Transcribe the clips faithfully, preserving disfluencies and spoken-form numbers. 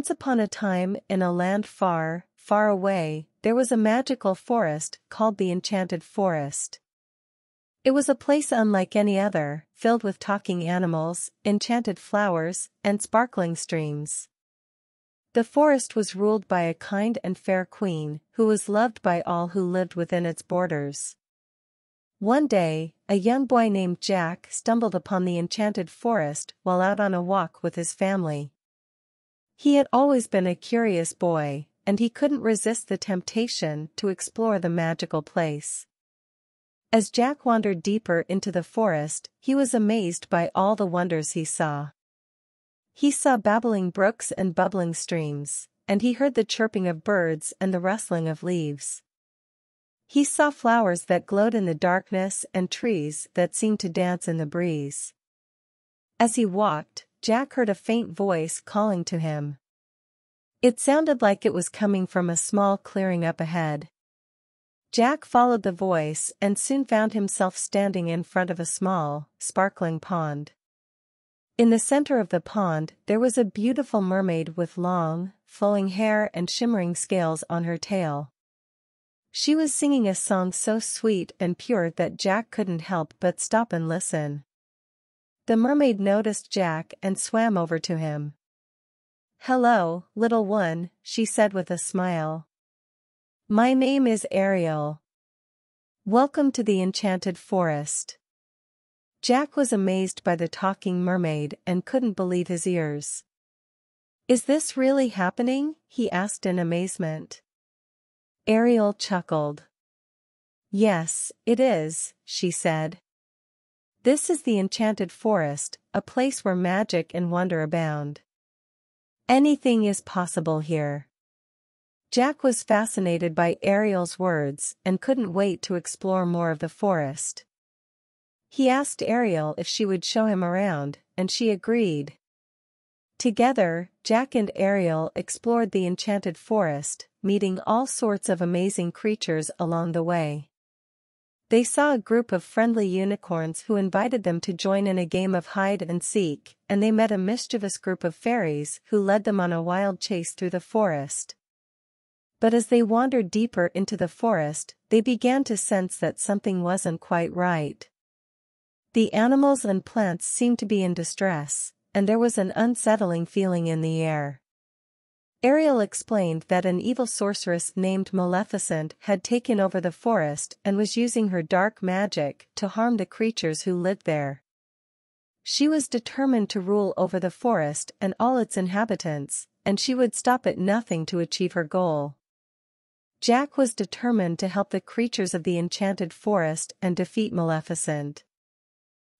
Once upon a time, in a land far, far away, there was a magical forest called the Enchanted Forest. It was a place unlike any other, filled with talking animals, enchanted flowers, and sparkling streams. The forest was ruled by a kind and fair queen, who was loved by all who lived within its borders. One day, a young boy named Jack stumbled upon the Enchanted Forest while out on a walk with his family. He had always been a curious boy, and he couldn't resist the temptation to explore the magical place. As Jack wandered deeper into the forest, he was amazed by all the wonders he saw. He saw babbling brooks and bubbling streams, and he heard the chirping of birds and the rustling of leaves. He saw flowers that glowed in the darkness and trees that seemed to dance in the breeze. As he walked, Jack heard a faint voice calling to him. It sounded like it was coming from a small clearing up ahead. Jack followed the voice and soon found himself standing in front of a small, sparkling pond. In the center of the pond, there was a beautiful mermaid with long, flowing hair and shimmering scales on her tail. She was singing a song so sweet and pure that Jack couldn't help but stop and listen. The mermaid noticed Jack and swam over to him. "Hello, little one," she said with a smile. "My name is Ariel. Welcome to the Enchanted Forest." Jack was amazed by the talking mermaid and couldn't believe his ears. "Is this really happening?" he asked in amazement. Ariel chuckled. "Yes, it is," she said. "This is the Enchanted Forest, a place where magic and wonder abound. Anything is possible here." Jack was fascinated by Ariel's words and couldn't wait to explore more of the forest. He asked Ariel if she would show him around, and she agreed. Together, Jack and Ariel explored the Enchanted Forest, meeting all sorts of amazing creatures along the way. They saw a group of friendly unicorns who invited them to join in a game of hide and seek, and they met a mischievous group of fairies who led them on a wild chase through the forest. But as they wandered deeper into the forest, they began to sense that something wasn't quite right. The animals and plants seemed to be in distress, and there was an unsettling feeling in the air. Ariel explained that an evil sorceress named Maleficent had taken over the forest and was using her dark magic to harm the creatures who lived there. She was determined to rule over the forest and all its inhabitants, and she would stop at nothing to achieve her goal. Jack was determined to help the creatures of the Enchanted Forest and defeat Maleficent.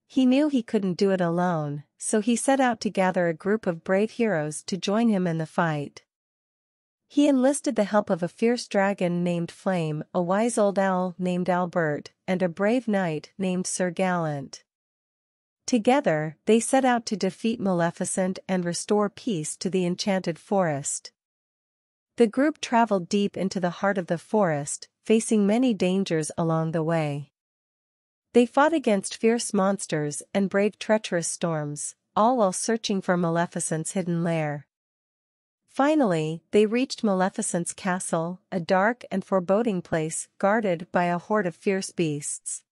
He knew he couldn't do it alone, so he set out to gather a group of brave heroes to join him in the fight. He enlisted the help of a fierce dragon named Flame, a wise old owl named Albert, and a brave knight named Sir Gallant. Together, they set out to defeat Maleficent and restore peace to the Enchanted Forest. The group traveled deep into the heart of the forest, facing many dangers along the way. They fought against fierce monsters and braved treacherous storms, all while searching for Maleficent's hidden lair. Finally, they reached Maleficent's castle, a dark and foreboding place guarded by a horde of fierce beasts.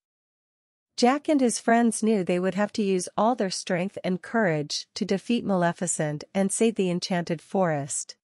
Jack and his friends knew they would have to use all their strength and courage to defeat Maleficent and save the Enchanted Forest.